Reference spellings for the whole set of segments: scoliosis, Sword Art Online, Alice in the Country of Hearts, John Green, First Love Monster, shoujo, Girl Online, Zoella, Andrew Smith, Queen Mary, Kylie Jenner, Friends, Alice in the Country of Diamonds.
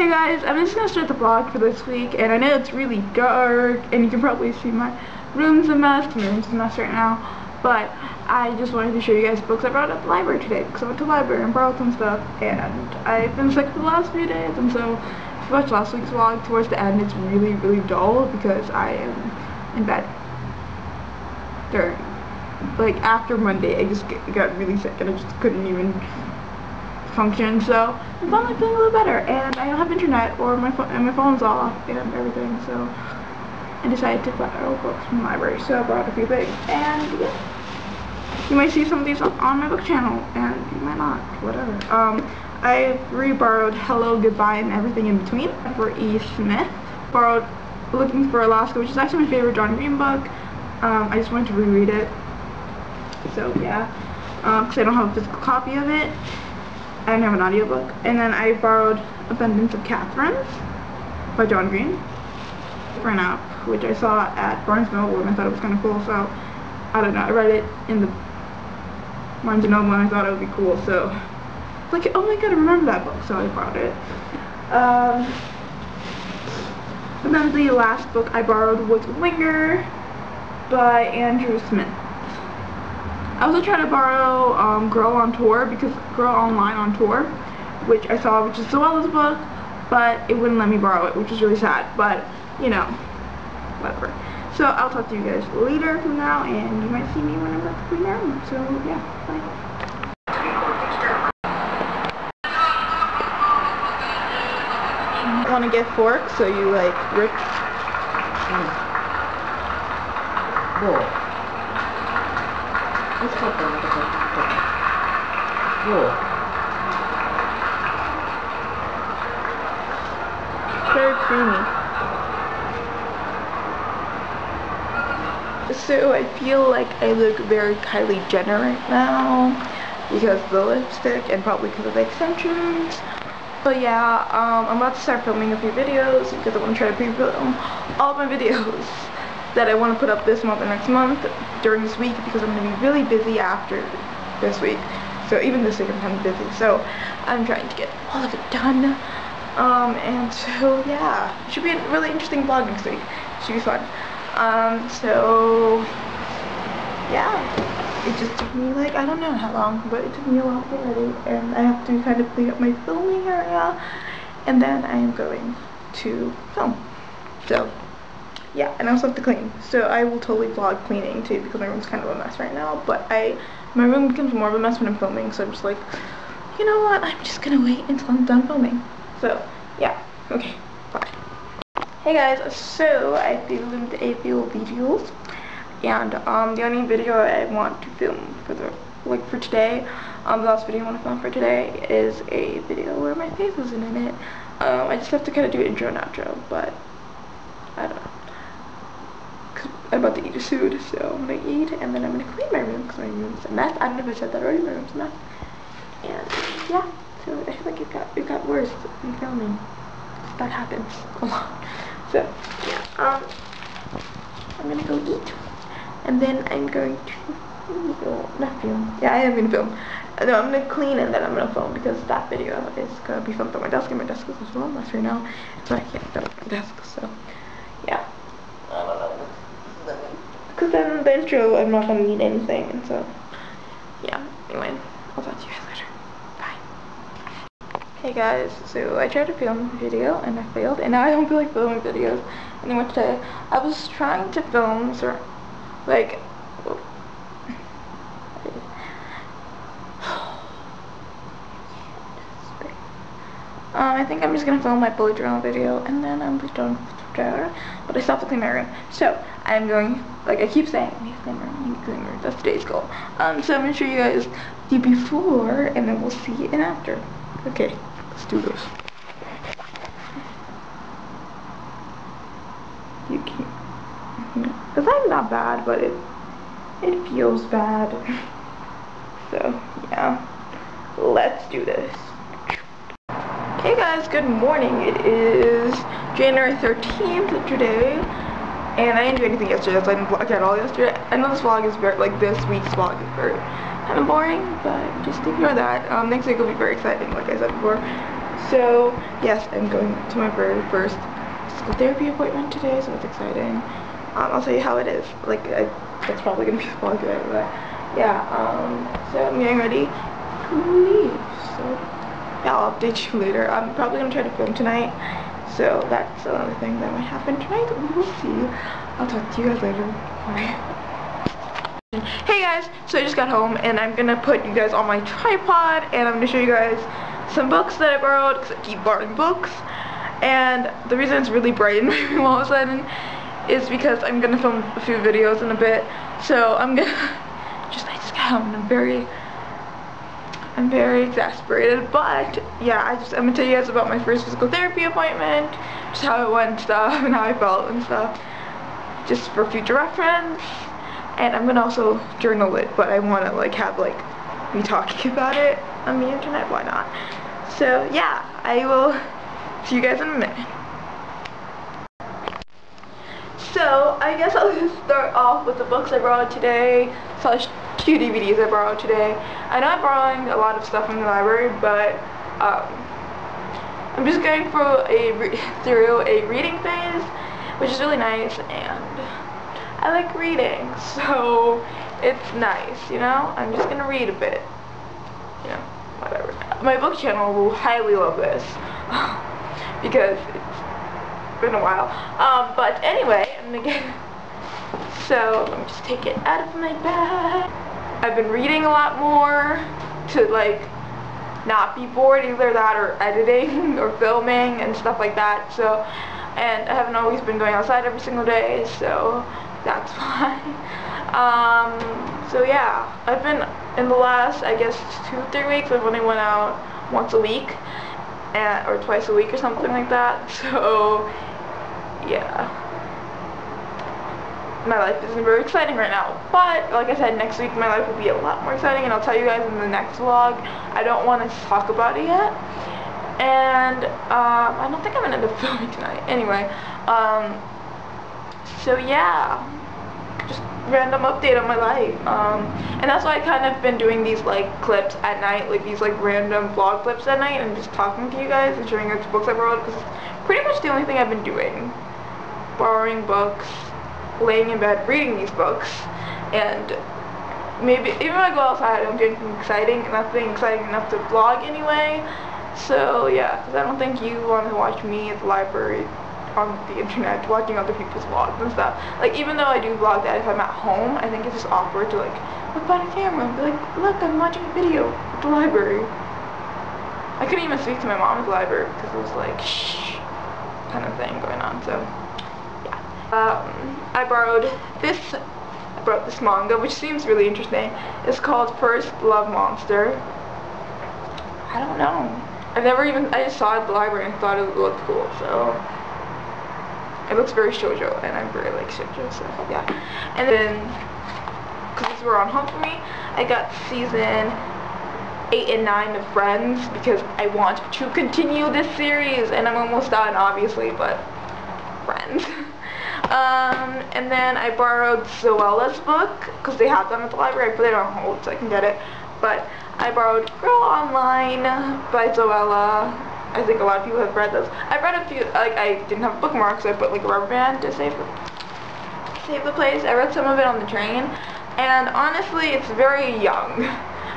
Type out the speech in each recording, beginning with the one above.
Hey guys, I'm just gonna start the vlog for this week, and I know it's really dark, and you can probably see my room's a mess. My room's a mess right now, but I just wanted to show you guys books I brought at the library today, because I went to the library and borrowed some stuff, and I've been sick for the last few days, and so if you watched last week's vlog, towards the end it's really, really dull, because I am in bed during, like, after Monday. I just got really sick, and I just couldn't even function, so I'm finally feeling a little better, and I don't have internet, or my phone's off, and everything, so I decided to borrow books from the library, so I brought a few things, and yeah, you might see some of these on my book channel, and you might not, whatever. I re-borrowed Hello, Goodbye, and Everything in Between for E. Smith, borrowed Looking for Alaska, which is actually my favorite John Green book. I just wanted to reread it, so yeah, because I don't have a physical copy of it. I don't have an audiobook. And then I borrowed Abundance of Catherines by John Green for an app, which I saw at Barnes & Noble, and I thought it was kind of cool, so I don't know, I read it in the Barnes & Noble and I thought it would be cool, so like, oh my god, I remember that book, so I borrowed it. And then the last book I borrowed was Linger by Andrew Smith. I also tried to borrow Girl on Tour, because Girl Online on Tour, which I saw, which is Zoella's book, but it wouldn't let me borrow it, which is really sad, but, you know, whatever. So I'll talk to you guys later from now, and you might see me when I'm at the Queen Mary, so yeah, bye. You want to get forks, so you, like, rip. Whoa. Let's talk about it. Whoa. Very creamy. So I feel like I look very Kylie Jenner right now because of the lipstick and probably because of the extensions. But yeah, I'm about to start filming a few videos because I want to try to pre-film all my videos that I want to put up this month and next month during this week, because I'm going to be really busy after this week. So even this week I'm kind of busy, so I'm trying to get all of it done. And so yeah, it should be a really interesting vlog next week. It should be fun. So yeah, it just took me, like, I don't know how long, but it took me a lot already, and I have to kind of clean up my filming area, and then I am going to film. So yeah, and I also have to clean, so I will totally vlog cleaning too, because my room's kind of a mess right now, but my room becomes more of a mess when I'm filming, so I'm just like, you know what, I'm just gonna wait until I'm done filming. So yeah, okay, bye. Hey guys, so I filmed a few videos, and the only video I want to film for the, like, for today, the last video I want to film for today is a video where my face wasn't in it. I just have to kind of do intro and outro, but I don't know. I'm about to eat a food, so I'm gonna eat, and then I'm gonna clean my room, because my room's a mess. I don't know if I said that already, my room's a mess. And yeah, so I feel like it got worse in filming. That happens a lot. So yeah, I'm gonna go eat, and then I'm going to film. Yeah, I am gonna film. No, I'm gonna clean, and then I'm gonna film, because that video is gonna be filmed on my desk, and my desk is a little mess right now, so I can't film on my desk. So yeah. Because then the intro, I'm not going to need anything, and so, yeah, anyway, I'll talk to you guys later. Bye. Hey guys, so I tried to film a video, and I failed, and now I don't feel like filming videos anymore today. I was trying to film, so, like, I think I'm just going to film my bullet journal video, and then I'm done with the trailer, but I still have to clean my room, so I'm going, like I keep saying, I need to clean my room, that's today's goal. So I'm going to show you guys the before, and then we'll see an after. Okay, let's do this. You can't, it's like not bad, but it feels bad. So yeah, let's do this. Hey guys, good morning. It is January 13th today, and I didn't do anything yesterday, so I didn't vlog at all yesterday. I know this vlog is very, like, this week's vlog is very kind of boring, but just ignore that. Next week will be very exciting, like I said before. So yes, I'm going to my very first physical therapy appointment today, so it's exciting. I'll tell you how it is. Like, that's probably gonna be a vlog today, but yeah. So I'm getting ready to leave. So yeah, I'll update you later. I'm probably gonna try to film tonight, so that's another thing that might happen tonight. We will see. I'll talk to you guys later. Bye. Hey guys, so I just got home and I'm gonna put you guys on my tripod and I'm gonna show you guys some books that I borrowed because I keep borrowing books. And the reason it's really bright in my room all of a sudden is because I'm gonna film a few videos in a bit. So I'm gonna I just got home and I'm very exasperated, but yeah, I'm gonna tell you guys about my first physical therapy appointment, just how it went and stuff and how I felt and stuff, just for future reference. And I'm gonna also journal it, but I wanna like have like me talking about it on the internet, why not? So yeah, I will see you guys in a minute. So I guess I'll just start off with the books I borrowed today, /2 DVDs I borrowed today. I know I'm borrowing a lot of stuff from the library, but I'm just going through a reading phase, which is really nice, and I like reading, so it's nice, you know? I'm just gonna read a bit. You know, whatever. My book channel will highly love this because it's been a while. But anyway, I'm gonna get... So, let me just take it out of my bag. I've been reading a lot more to, like, not be bored, either that or editing or filming and stuff like that, so... And I haven't always been going outside every single day, so... That's why. So yeah, I've been, in the last, I guess, 2-3 weeks, I've only went out once a week, or twice a week or something like that, so yeah. My life isn't very exciting right now, but like I said, next week my life will be a lot more exciting, and I'll tell you guys in the next vlog. I don't want to talk about it yet, and I don't think I'm going to end up filming tonight. Anyway, so yeah, just random update on my life, and that's why I kind of been doing these like clips at night, like these like random vlog clips at night, and just talking to you guys and showing you the books I borrowed, because it's pretty much the only thing I've been doing, borrowing books, laying in bed, reading these books, and maybe, even when I go outside, I don't do anything exciting, nothing exciting enough to vlog anyway, so yeah, because I don't think you want to watch me at the library on the internet watching other people's vlogs and stuff. Like, even though I do vlog that if I'm at home, I think it's just awkward to like look by the camera and be like, look, I'm watching a video at the library. I couldn't even speak to my mom at the library because it was like shh kind of thing going on, so yeah. I borrowed this manga, which seems really interesting. It's called First Love Monster. I don't know. I just saw it at the library and thought it looked cool, so it looks very shoujo, and I very like shoujo, so yeah. And then, because these were on home for me, I got season 8 and 9 of Friends, because I want to continue this series, and I'm almost done, obviously, but Friends. And then I borrowed Zoella's book, because they have them at the library, but they don't hold, so I can get it. But I borrowed Girl Online by Zoella. I think a lot of people have read those. I've read a few, like, I didn't have a bookmark, so I put, like, a rubber band to save the place. I read some of it on the train, and honestly, it's very young.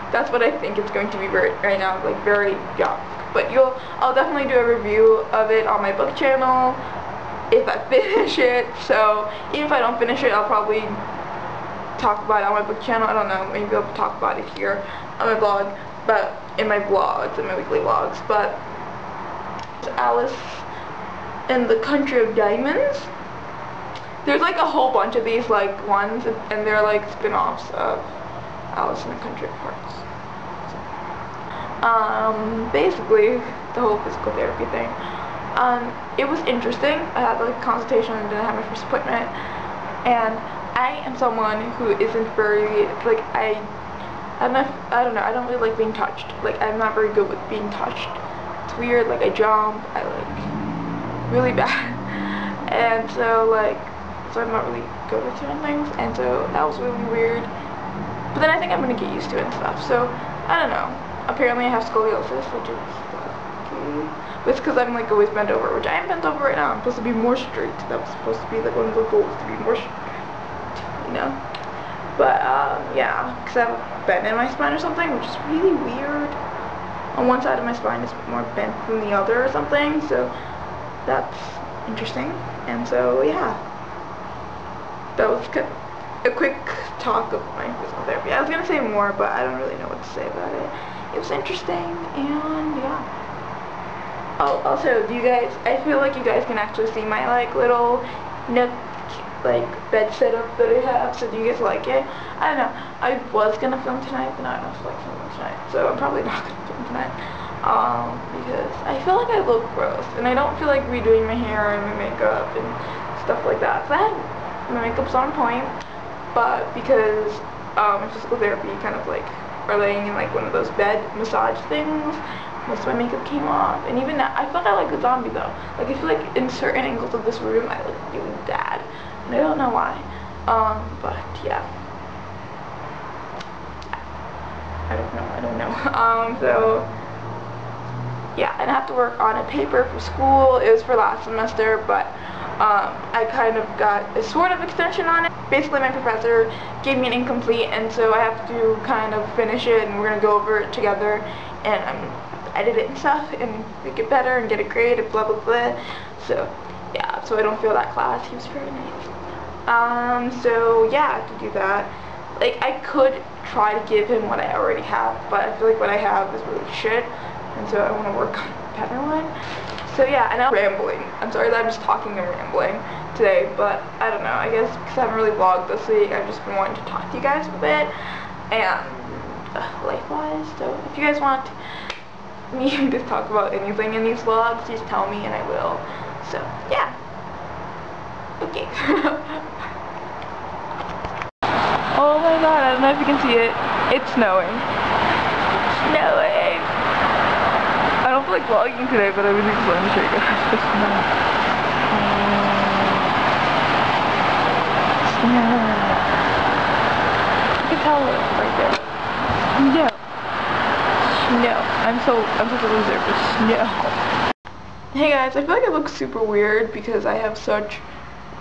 That's what I think it's going to be right now, like, very young. But I'll definitely do a review of it on my book channel if I finish it, so even if I don't finish it, I'll probably talk about it on my book channel. I don't know, maybe I'll talk about it here on my blog, but in my vlogs, in my weekly vlogs, but... Alice in the Country of Diamonds. There's like a whole bunch of these like ones, and they're like spin-offs of Alice in the Country of Hearts. So, basically the whole physical therapy thing. It was interesting. I had like a consultation and then I had my first appointment, and I am someone who isn't very like I don't know, I don't really like being touched. Like, I'm not very good with being touched. Weird, like I jump, I like really bad, and so like, so I'm not really good with certain things, and so that was really weird, but then I think I'm gonna get used to it and stuff, so I don't know. Apparently I have scoliosis, which is But it's because I'm like always bent over, which I am bent over right now. I'm supposed to be more straight. That was supposed to be like one of the goals, to be more straight, you know. But yeah, because I have a bend in my spine or something, which is really weird. On one side of my spine is more bent than the other or something, so that's interesting. And so yeah, that was a quick talk of my physical therapy. I was gonna say more, but I don't really know what to say about it. It was interesting, and yeah. Oh, also, do you guys? I feel like you guys can actually see my like little nook, like bed setup that I have. So do you guys like it? I don't know. I was gonna film tonight, but I don't know if I like filming tonight. So I'm probably not gonna film tonight because I feel like I look gross, and I don't feel like redoing my hair and my makeup and stuff like that. So I had my makeup's on point, but because my physical therapy kind of like are laying in like one of those bed massage things. Most of my makeup came off, and even now, I feel like I look a zombie though. Like I feel like in certain angles of this room, I look really bad, and I don't know why. But yeah, I don't know. So yeah, and I have to work on a paper for school. It was for last semester, but I kind of got a sort of extension on it. Basically, my professor gave me an incomplete, and so I have to kind of finish it, and we're gonna go over it together, and edit it and stuff and make it better and get it graded, blah blah blah. So yeah, so I don't feel that class. He was very nice. So yeah, I have to do that. Like I could try to give him what I already have, but I feel like what I have is really shit, and so I want to work on a better one. So yeah, and I'm rambling. I'm sorry that I'm just talking and rambling today, but I don't know, I guess because I haven't really vlogged this week, I've just been wanting to talk to you guys a bit and life-wise. So if you guys want me to talk about anything in these vlogs, just tell me and I will. So yeah, okay. Oh my god, I don't know if you can see it, it's snowing. It's snowing. I don't feel like vlogging today, but I really just wanted to show you guys the snow. Snow. You can tell it right there. Snow. Snow. I'm such a loser for snow. Hey guys, I feel like I look super weird because I have such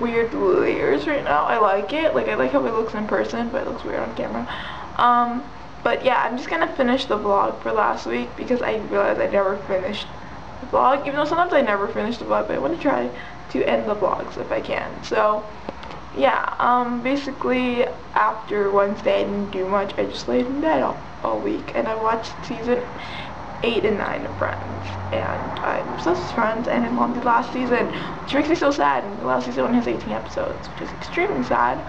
weird layers right now. I like it. Like I like how it looks in person, but it looks weird on camera. But yeah, I'm just gonna finish the vlog for last week because I realized I never finished the vlog. Even though sometimes I never finish the vlog, but I want to try to end the vlogs if I can. So yeah, basically after Wednesday I didn't do much. I just laid in bed all week, and I watched season 8 and 9 of Friends, and I'm obsessed with Friends, and I loved the last season, which makes me so sad. And the last season only has 18 episodes, which is extremely sad,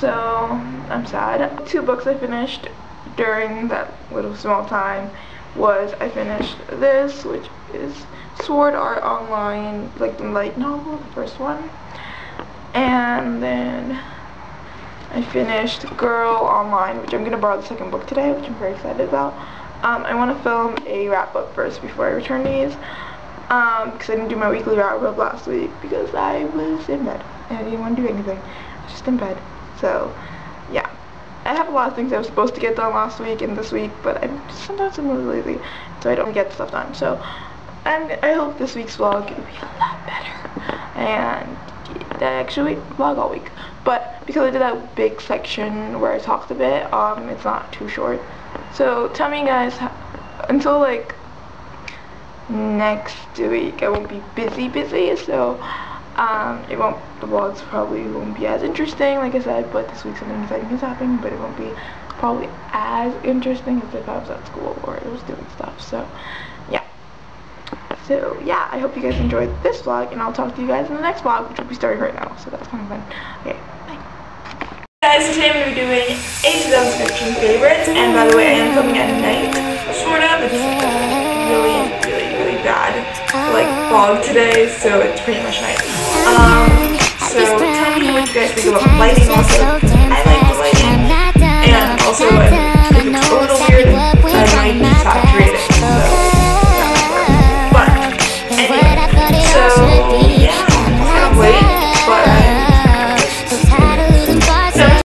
so I'm sad. 2 books I finished during that little small time was, I finished this, which is Sword Art Online, like the light novel, the first one, and then I finished Girl Online, which I'm going to borrow the second book today, which I'm very excited about. I want to film a wrap-up first before I return these, because I didn't do my weekly wrap-up last week because I was in bed and I didn't want to do anything. I was just in bed. So yeah, I have a lot of things I was supposed to get done last week and this week, but sometimes I'm really lazy, so I don't get stuff done. So I hope this week's vlog will be a lot better, and I actually vlog all week. But because I did that big section where I talked a bit, it's not too short. So tell me guys, until like next week, I won't be busy, so the vlogs probably won't be as interesting, like I said. But this week something exciting is happening, but it won't be probably as interesting as if I was at school or I was doing stuff. So yeah. So yeah, I hope you guys enjoyed this vlog, and I'll talk to you guys in the next vlog, which will be starting right now, so that's kind of fun. Okay, bye. Hey guys, today I'm going to be doing 8 to 10 subscription favorites, and by the way, I am filming at night, sort of. It's really bad, like, vlog today, so it's pretty much night. So tell me what you guys think about lighting also, because I like the lighting.